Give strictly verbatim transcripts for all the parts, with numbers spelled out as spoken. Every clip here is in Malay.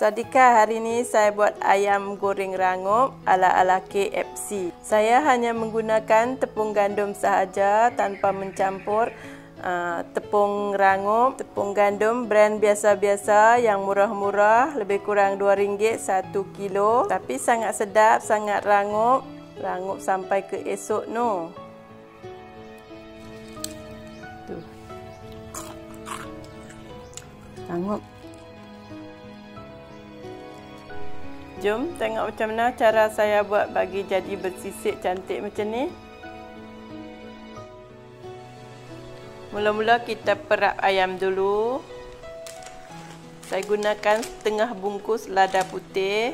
Sadika, hari ini saya buat ayam goreng rangup ala-ala K F C. Saya hanya menggunakan tepung gandum sahaja tanpa mencampur uh, tepung rangup, tepung gandum brand biasa-biasa yang murah-murah, lebih kurang dua ringgit satu kilo. Tapi sangat sedap, sangat rangup, rangup sampai ke esok no. Tuh. Rangup. Jom tengok macam mana cara saya buat bagi jadi bersisik cantik macam ni. Mula-mula kita perap ayam dulu. Saya gunakan setengah bungkus lada putih.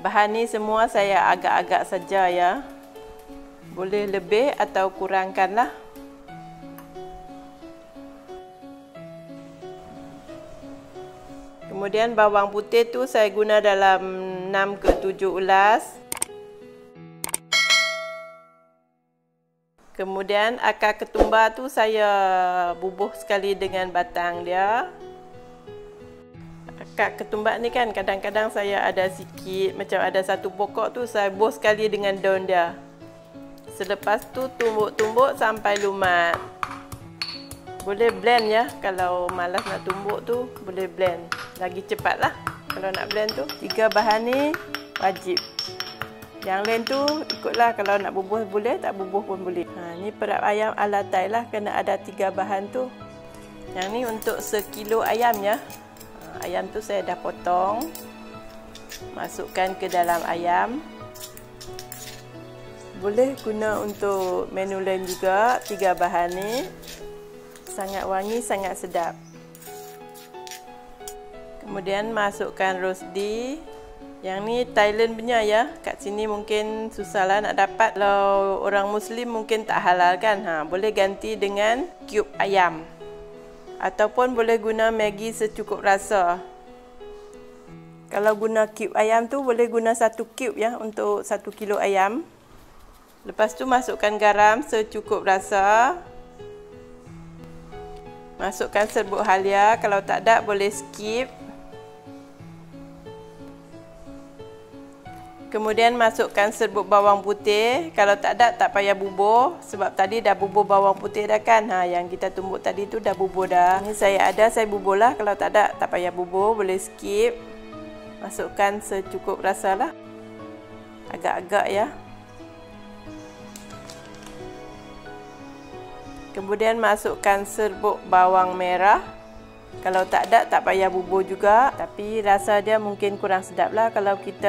Bahan ni semua saya agak-agak saja ya. Boleh lebih atau kurangkanlah. Kemudian bawang putih tu saya guna dalam enam ke tujuh ulas. Kemudian akar ketumbar tu saya bubuh sekali dengan batang dia. Akar ketumbar ni kan kadang-kadang saya ada sikit, macam ada satu pokok tu saya bubuh sekali dengan daun dia. Selepas tu tumbuk-tumbuk sampai lumat. Boleh blend ya, kalau malas nak tumbuk tu boleh blend. Lagi cepatlah kalau nak blend tu. Tiga bahan ni wajib. Yang lain tu ikutlah, kalau nak bubuh boleh, tak bubuh pun boleh. Ha, ni perap ayam ala Thai lah, kena ada tiga bahan tu. Yang ni untuk sekilo ayam ya. Ha, ayam tu saya dah potong. Masukkan ke dalam ayam. Boleh guna untuk menu lain juga, tiga bahan ni. Sangat wangi, sangat sedap. Kemudian masukkan rosdi. Yang ni Thailand punya ya. Kat sini mungkin susahlah nak dapat. Kalau orang Muslim mungkin tak halal kan. Ha, boleh ganti dengan cube ayam. Ataupun boleh guna Maggi secukup rasa. Kalau guna cube ayam tu boleh guna satu cube ya untuk satu kilo ayam. Lepas tu masukkan garam secukup rasa. Masukkan serbuk halia, kalau tak ada boleh skip. Kemudian masukkan serbuk bawang putih, kalau tak ada tak payah bubuh sebab tadi dah bubuh bawang putih dah kan. Ha, yang kita tumbuk tadi tu dah bubuh dah. Ini saya ada, saya bubuh lah, kalau tak ada tak payah bubuh, boleh skip. Masukkan secukup rasa lah. Agak-agak ya. Kemudian masukkan serbuk bawang merah. Kalau tak ada tak payah bubur juga, tapi rasa dia mungkin kurang sedap lah kalau kita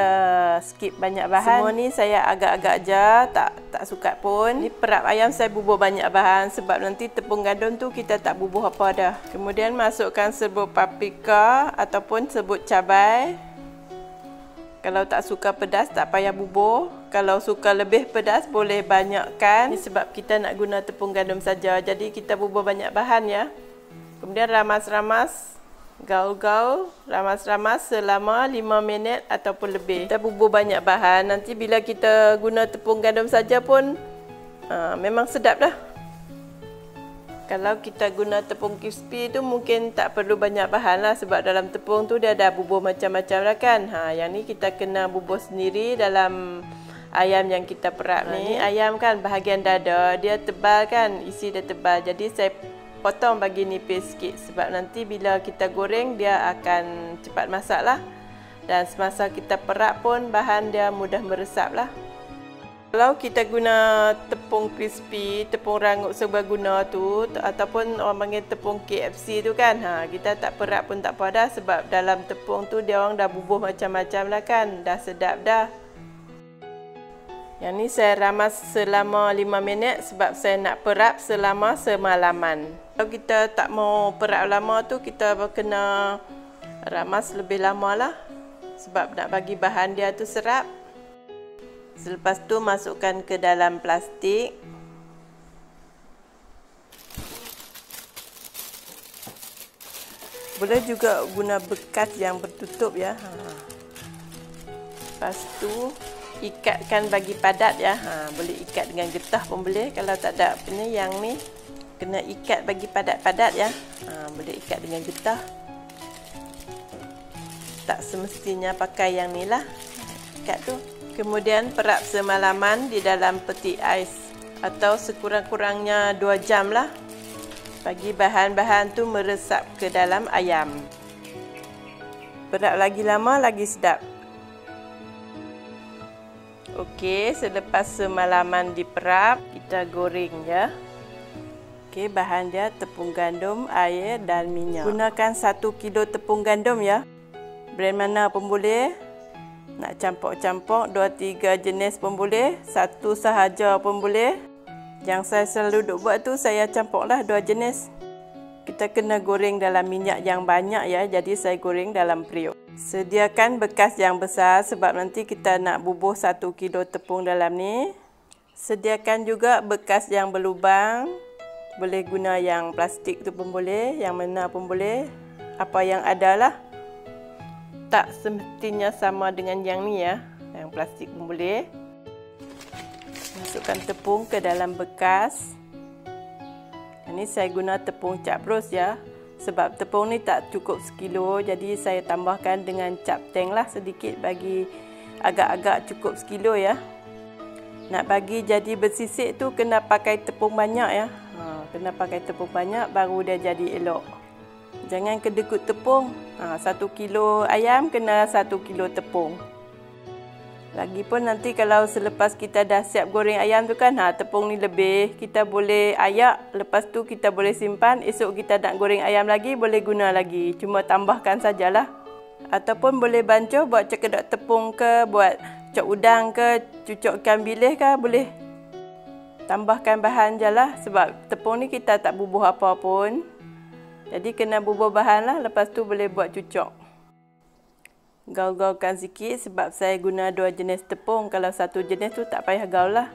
skip banyak bahan. Semua ni saya agak-agak je, tak tak suka pun. Ni perap ayam saya bubur banyak bahan sebab nanti tepung gandum tu kita tak bubur apa dah. Kemudian masukkan serbuk paprika ataupun serbuk cabai. Kalau tak suka pedas tak payah bubur. Kalau suka lebih pedas boleh banyakkan. Ini sebab kita nak guna tepung gandum saja. Jadi kita bubur banyak bahan ya. Kemudian ramas-ramas, gaul-gaul, ramas-ramas selama lima minit ataupun lebih. Kita bubur banyak bahan. Nanti bila kita guna tepung gandum saja pun aa, memang sedap dah. Kalau kita guna tepung crispy tu mungkin tak perlu banyak bahan lah sebab dalam tepung tu dia dah bubur macam-macam lah kan. Ha, yang ni kita kena bubur sendiri dalam ayam yang kita perap ni. Ni ayam kan bahagian dada dia tebal kan, isi dia tebal. Jadi saya potong bagi nipis sikit sebab nanti bila kita goreng dia akan cepat masak lah. Dan semasa kita perap pun bahan dia mudah meresap lah. Kalau kita guna tepung crispy, tepung rangup serbaguna tu ataupun orang panggil tepung K F C tu kan, ha, kita tak perap pun tak apa dah sebab dalam tepung tu dia orang dah bubuh macam-macam lah kan, dah sedap dah. Yang ni saya ramas selama lima minit sebab saya nak perap selama semalaman. Kalau kita tak mau perap lama tu kita kena ramas lebih lama lah sebab nak bagi bahan dia tu serap. Selepas tu masukkan ke dalam plastik. Boleh juga guna bekas yang bertutup ya. Ha. Lepas tu ikatkan bagi padat ya. Ha, boleh ikat dengan getah pun boleh. Kalau tak ada punya yang ni kena ikat bagi padat-padat ya. Ha, boleh ikat dengan getah. tak semestinya pakai yang ni lah, kat tu. Kemudian perap semalaman di dalam peti ais atau sekurang-kurangnya dua jam lah, bagi bahan-bahan tu meresap ke dalam ayam. Perap lagi lama lagi sedap. Okey, selepas semalaman diperap, kita goreng ya. Okey, bahan dia tepung gandum, air dan minyak. Gunakan satu kilo tepung gandum ya. Brand mana pun boleh. Nak campur-campur dua tiga jenis pun boleh, satu sahaja pun boleh. Yang saya selalu duk buat tu saya campurlah dua jenis. Kita kena goreng dalam minyak yang banyak ya, jadi saya goreng dalam periuk. Sediakan bekas yang besar sebab nanti kita nak bubuh satu kilo tepung dalam ni. Sediakan juga bekas yang berlubang. Boleh guna yang plastik tu pun boleh, yang mana pun boleh. Apa yang ada lah. Tak semestinya sama dengan yang ni ya. Yang plastik pun boleh. Masukkan tepung ke dalam bekas. Ini saya guna tepung caprus ya. Sebab tepung ni tak cukup sekilo, jadi saya tambahkan dengan capteng lah sedikit bagi agak-agak cukup sekilo ya. Nak bagi jadi bersisik tu kena pakai tepung banyak ya. Kena pakai tepung banyak baru dia jadi elok. Jangan kedekut tepung. Ha, satu kilo ayam kena satu kilo tepung. Lagipun nanti kalau selepas kita dah siap goreng ayam tu kan, ha, tepung ni lebih, kita boleh ayak. Lepas tu kita boleh simpan. Esok kita nak goreng ayam lagi, boleh guna lagi. Cuma tambahkan sajalah. Ataupun boleh bancuh buat cekedok tepung ke, buat cok udang ke, cucuk ikan bilis ke, boleh. Tambahkan bahan je lah sebab tepung ni kita tak bubuh apa pun. Jadi kena bubuh bahan lah, lepas tu boleh buat cucuk. Gaul-gaulkan sikit sebab saya guna dua jenis tepung. Kalau satu jenis tu tak payah gaul lah.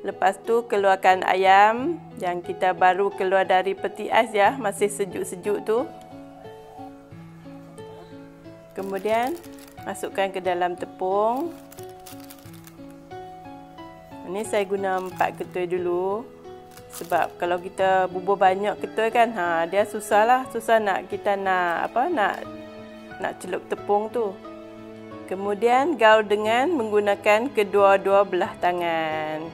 Lepas tu keluarkan ayam yang kita baru keluar dari peti ais ya, masih sejuk-sejuk tu. Kemudian masukkan ke dalam tepung. Ini saya guna empat ketoi dulu. Sebab kalau kita bubur banyak ketoi kan, ha, dia susahlah, susah nak kita nak apa nak nak celup tepung tu. Kemudian gaul dengan menggunakan kedua-dua belah tangan.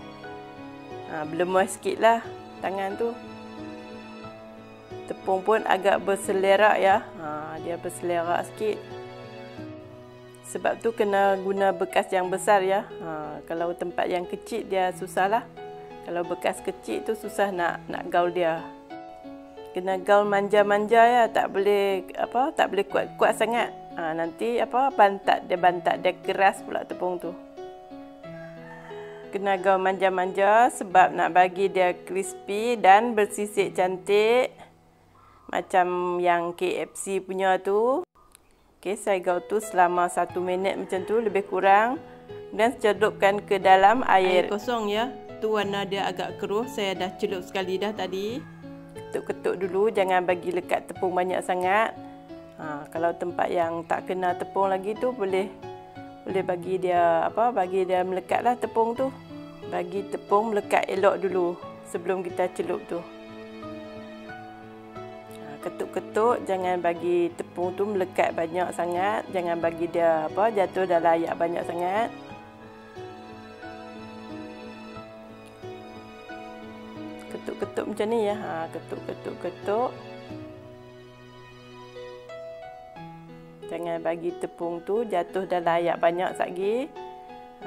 Ha, berlemah sikitlah tangan tu. Tepung pun agak berselerak ya. Ha, dia berselerak sikit. Sebab tu kena guna bekas yang besar ya. Ha, kalau tempat yang kecil dia susahlah. Kalau bekas kecil tu susah nak nak gaul dia. Kena gaul manja-manja ya, tak boleh apa, tak boleh kuat-kuat sangat. Ha, nanti apa bantat dia bantat dia keras pula tepung tu. Kena gaul manja-manja sebab nak bagi dia crispy dan bersisik cantik. Macam yang K F C punya tu. Okey, saya gaul tu selama satu minit macam tu lebih kurang dan celupkan ke dalam air. Air kosong ya. Tu warna dia agak keruh, saya dah celup sekali dah tadi. Ketuk-ketuk dulu, jangan bagi lekat tepung banyak sangat. Ha, kalau tempat yang tak kena tepung lagi tu boleh boleh bagi dia apa? Bagi dia melekatlah tepung tu. Bagi tepung melekat elok dulu sebelum kita celup tu. Ketuk-ketuk, jangan bagi tepung tu melekat banyak sangat, jangan bagi dia apa jatuh dalam ayak banyak sangat. Ketuk-ketuk macam ni ya. Ha, ketuk-ketuk-ketuk. Jangan bagi tepung tu jatuh dalam ayak banyak lagi.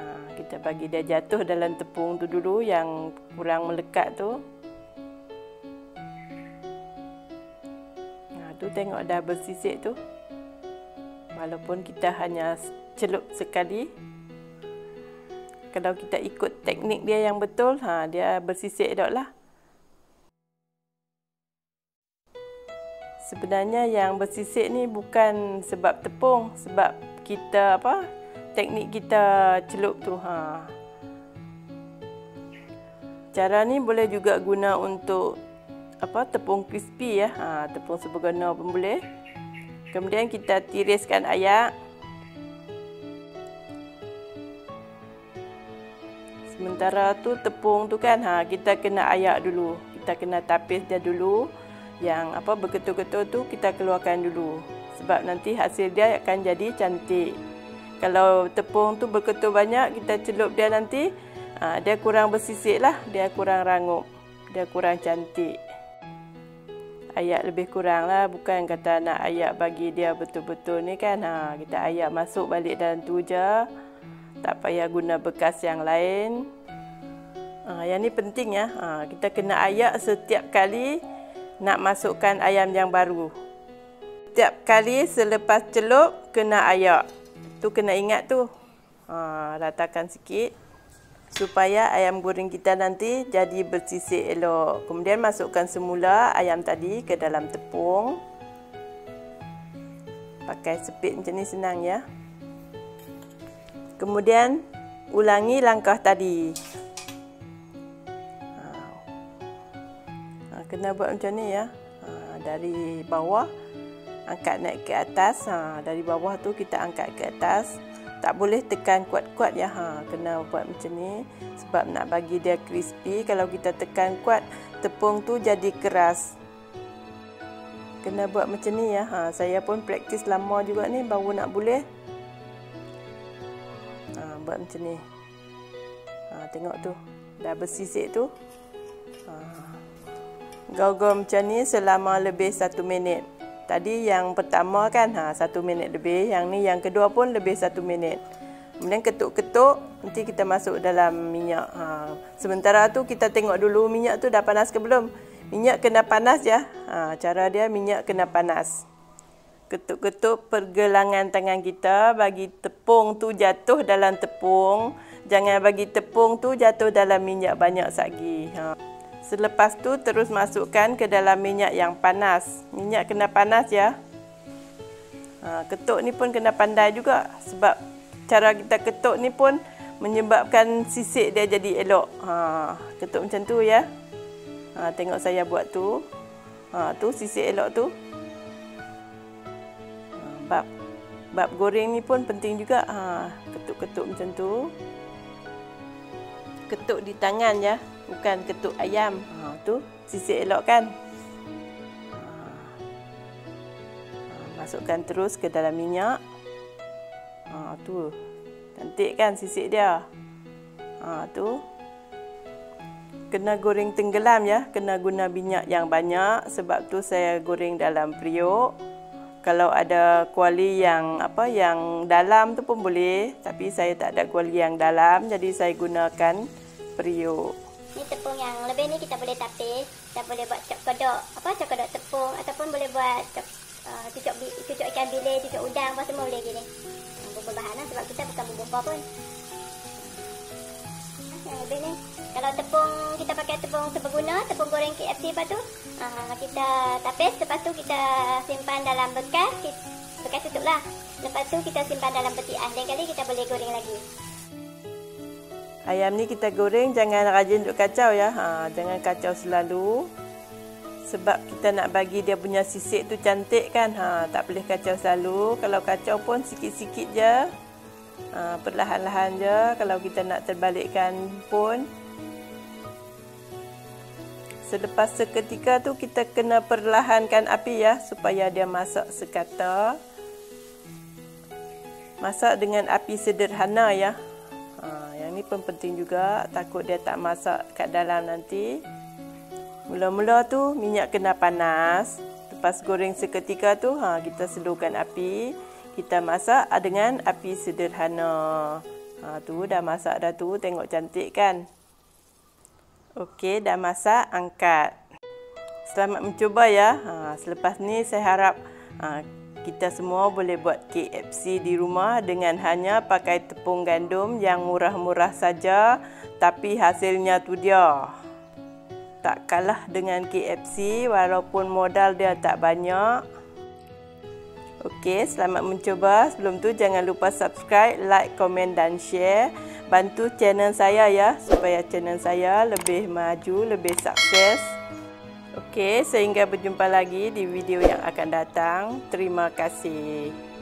Ha, kita bagi dia jatuh dalam tepung tu dulu yang kurang melekat tu. Tu tengok dah bersisik tu. Walaupun kita hanya celup sekali, kalau kita ikut teknik dia yang betul, ha, dia bersisik dah lah. Sebenarnya yang bersisik ni bukan sebab tepung, sebab kita apa teknik kita celup tu. Ha. Cara ni boleh juga guna untuk apa tepung crispy ya. Ha, tepung seberguna pun boleh. Kemudian kita tiriskan ayak. Sementara tu tepung tu kan, ha, kita kena ayak dulu. Kita kena tapis dia dulu. Yang apa berketul-ketul tu kita keluarkan dulu. sebab nanti hasil dia akan jadi cantik. Kalau tepung tu berketul banyak, kita celup dia nanti ha, dia kurang bersisik lah, dia kurang rangup, dia kurang cantik. Ayak lebih kurang lah, bukan kata nak ayak bagi dia betul-betul ni kan. Ha, kita ayak masuk balik dalam tu je, tak payah guna bekas yang lain. Ha, yang ni penting ya, ha, kita kena ayak setiap kali nak masukkan ayam yang baru. Setiap kali selepas celup, kena ayak. Tu kena ingat tu. Ha, ratakan sikit supaya ayam goreng kita nanti jadi bersisik elok. Kemudian masukkan semula ayam tadi ke dalam tepung. Pakai sepit macam ni senang ya. Kemudian ulangi langkah tadi. Ha, kena buat macam ni ya. Ha, dari bawah angkat naik ke atas. Ha, dari bawah tu kita angkat ke atas. Tak boleh tekan kuat-kuat ya, ha, kena buat macam ni sebab nak bagi dia crispy. Kalau kita tekan kuat, tepung tu jadi keras. Kena buat macam ni ya, ha, saya pun praktis lama juga ni baru nak boleh. Ha, buat macam ni, ha, tengok tu, dah bersisik tu. Ha, gaul-gaul macam ni selama lebih satu minit. Tadi yang pertama kan, ha, satu minit lebih. Yang ni yang kedua pun lebih satu minit. Kemudian ketuk-ketuk, nanti kita masuk dalam minyak. Ha, sementara tu kita tengok dulu minyak tu dah panas ke belum. Minyak kena panas ya. Ha, cara dia minyak kena panas. Ketuk-ketuk pergelangan tangan kita bagi tepung tu jatuh dalam tepung. Jangan bagi tepung tu jatuh dalam minyak banyak satgi. Ha. Selepas tu terus masukkan ke dalam minyak yang panas. Minyak kena panas ya. Ha, ketuk ni pun kena pandai juga sebab cara kita ketuk ni pun menyebabkan sisik dia jadi elok. Ha, ketuk macam tu ya. Ha, tengok saya buat tu. Ha, tu sisik elok tu. Ha, bab bab goreng ni pun penting juga. Ha, ketuk-ketuk macam tu. Ketuk di tangan ya. Bukan ketuk ayam. Ha, tu sisik elok kan. Ha, masukkan terus ke dalam minyak. Ha, tu cantik kan sisik dia. Ha, tu kena goreng tenggelam ya. Kena guna minyak yang banyak. Sebab tu saya goreng dalam periuk. Kalau ada kuali yang apa yang dalam tu pun boleh. Tapi saya tak ada kuali yang dalam. Jadi saya gunakan periuk. Ni tepung yang lebih ni kita boleh tapis, kita boleh buat cok kodok, apa cok kodok tepung, ataupun boleh buat cok, uh, cucuk, cucuk ikan bilis, cucuk udang, apa semua boleh gini. Bubur bahan lah sebab kita bukan bubur apa pun. Yang lebih ni, kalau tepung kita pakai tepung seberguna, tepung goreng K F C lepas tu, uh, kita tapis, lepas tu kita simpan dalam bekas, bekas tutup lah. Lepas tu kita simpan dalam peti ais, lain kali kita boleh goreng lagi. Ayam ni kita goreng, jangan rajin duk kacau ya. Ha, jangan kacau selalu. Sebab kita nak bagi dia punya sisik tu cantik kan. Ha, tak boleh kacau selalu. Kalau kacau pun sikit-sikit je. Ha, perlahan-lahan je. Kalau kita nak terbalikkan pun. Selepas seketika tu kita kena perlahankan api ya. Supaya dia masak sekata. Masak dengan api sederhana ya. Ha, yang ni pun penting juga, takut dia tak masak kat dalam nanti. Mula-mula tu minyak kena panas. Lepas goreng seketika tu, ha, kita sedurkan api. Kita masak dengan api sederhana. Ha, tu dah masak dah tu, tengok cantik kan. Okey, dah masak, angkat. Selamat mencuba ya. Ha, selepas ni saya harap ha, kita semua boleh buat K F C di rumah dengan hanya pakai tepung gandum yang murah-murah saja. Tapi hasilnya tu dia. Tak kalah dengan K F C walaupun modal dia tak banyak. Okey, selamat mencuba. Sebelum tu jangan lupa subscribe, like, komen dan share. Bantu channel saya ya supaya channel saya lebih maju, lebih sukses. Okey, sehingga berjumpa lagi di video yang akan datang. Terima kasih.